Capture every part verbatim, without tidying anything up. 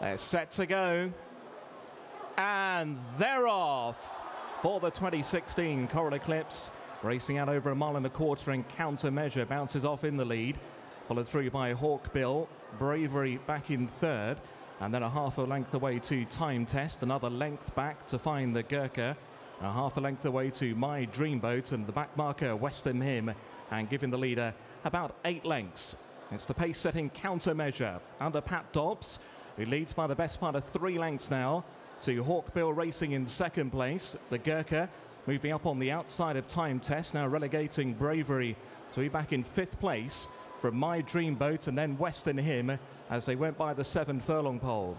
They're set to go. And they're off for the twenty sixteen Coral Eclipse. Racing out over a mile and a quarter in Countermeasure. Bounces off in the lead. Followed through by Hawkbill. Bravery back in third. And then a half a length away to Time Test. Another length back to Find the Gurkha. A half a length away to My Dreamboat. And the back marker, Western Hymn. And giving the leader about eight lengths. It's the pace-setting Countermeasure under Pat Dobbs, who leads by the best part of three lengths now to Hawkbill racing in second place. The Gurkha moving up on the outside of Time Test, now relegating Bravery to be back in fifth place from My Dreamboat and then Western Hymn as they went by the seven furlong pole.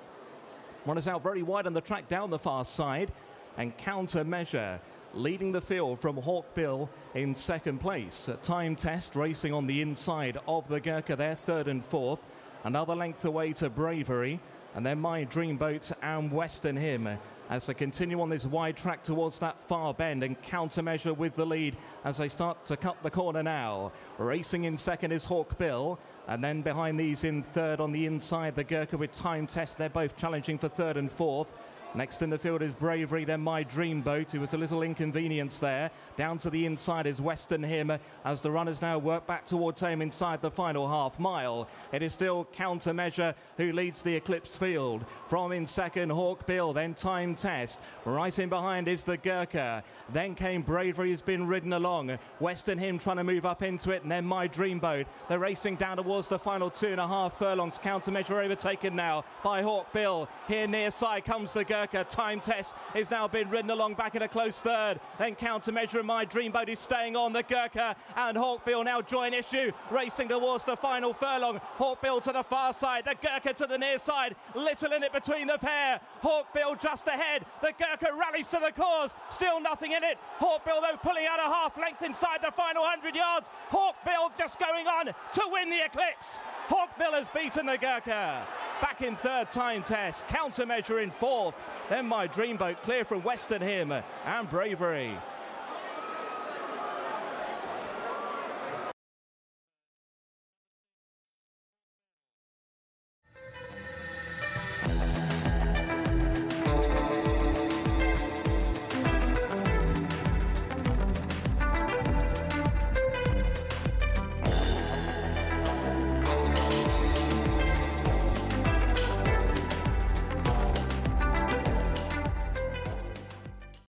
One is out very wide on the track down the far side, and Countermeasure leading the field from Hawkbill in second place. Time Test racing on the inside of the Gurkha there, third and fourth. Another length away to Bravery, and then My Dreamboat and Western Hymn as they continue on this wide track towards that far bend, and Countermeasure with the lead as they start to cut the corner now. Racing in second is Hawkbill, and then behind these in third on the inside, the Gurkha with Time Test. They're both challenging for third and fourth. Next in the field is Bravery, then My Dreamboat, who was a little inconvenience there. Down to the inside is Western Hymn as the runners now work back towards home inside the final half mile. It is still Countermeasure who leads the Eclipse field. From in second, Hawkbill, then Time Test. Right in behind is the Gurkha. Then came Bravery, who's been ridden along. Western Hymn trying to move up into it, and then My Dreamboat. They're racing down towards the final two and a half furlongs. Countermeasure overtaken now by Hawkbill. Here near side comes the Gurkha. Time Test is now been ridden along back in a close third. Then Countermeasure and My Dreamboat is staying on. The Gurkha and Hawkbill now join issue, racing towards the final furlong. Hawkbill to the far side, the Gurkha to the near side. Little in it between the pair. Hawkbill just ahead. The Gurkha rallies to the cause. Still nothing in it. Hawkbill though pulling out a half length inside the final hundred yards. Hawkbill just going on to win the Eclipse. Hawkbill has beaten the Gurkha. Back in third, Time Test. Countermeasure in fourth. Then My Dreamboat clear from Western Hymn and Bravery.